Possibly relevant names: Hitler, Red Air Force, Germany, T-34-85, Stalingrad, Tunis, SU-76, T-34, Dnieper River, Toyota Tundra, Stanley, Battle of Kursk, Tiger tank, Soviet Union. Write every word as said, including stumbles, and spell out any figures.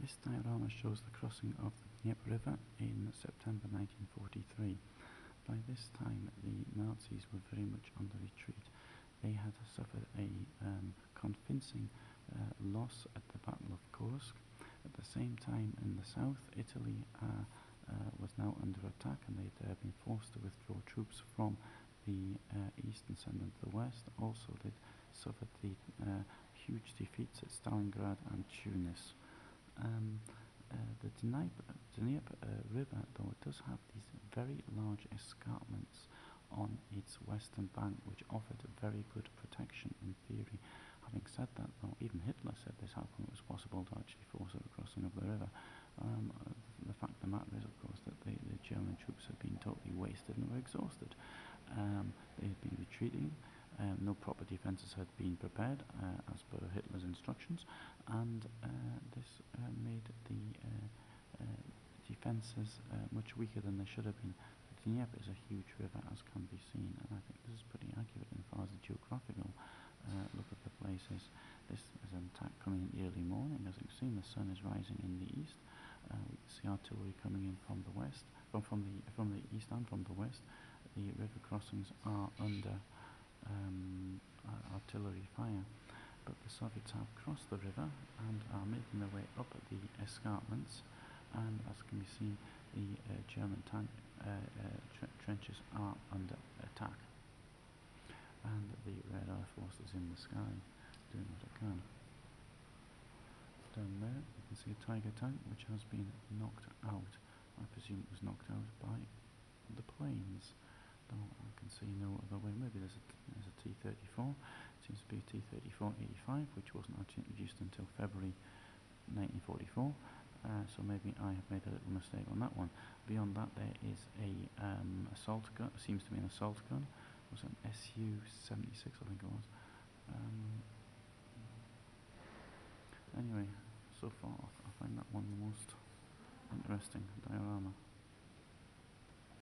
This diorama shows the crossing of the Dnieper River in September nineteen forty-three. By this time, the Nazis were very much on the retreat. They had suffered a um, convincing uh, loss at the Battle of Kursk. At the same time, in the south, Italy uh, uh, was now under attack, and they had uh, been forced to withdraw troops from the uh, east and send them to the west. Also, they suffered the uh, huge defeats at Stalingrad and Tunis. Um, uh, the Dnieper, Dnieper uh, River, though, it does have these very large escarpments on its western bank, which offered very good protection in theory. Having said that, though, even Hitler said this, how come it was possible to actually force a crossing of the river. Um, uh, the fact of the matter is, of course, that the, the German troops had been totally wasted and were exhausted. Um, they had been retreating, um, no proper defences had been prepared, uh, as per Hitler's instructions, and uh, this uh, made the uh, uh, defences uh, much weaker than they should have been. The Dnieper is a huge river, as can be seen, and I think this is pretty accurate as far as the geographical uh, look at the places. This is an attack coming in the early morning. As you've seen, the sun is rising in the east. Uh, we can see artillery coming in from the west, from from the from the east and from the west. The river crossings are under um, artillery fire, but the Soviets have crossed the river and are making their way up the escarpments, and as can be seen, the uh, German tank uh, uh, tr trenches are under attack, and the Red Air Force is in the sky doing what it can. Down there you can see a Tiger tank which has been knocked out. I presume it was knocked out by the planes. Though I can see no other way. Maybe there's a, there's a T thirty-four. It seems to be a T thirty-four eighty-five, which wasn't actually introduced until February nineteen forty-four. Uh, so maybe I have made a little mistake on that one. Beyond that, there is a um, assault gun. Seems to be an assault gun. It was an S U seventy-six, I think it was. Um, anyway, so far I find that one the most interesting diorama.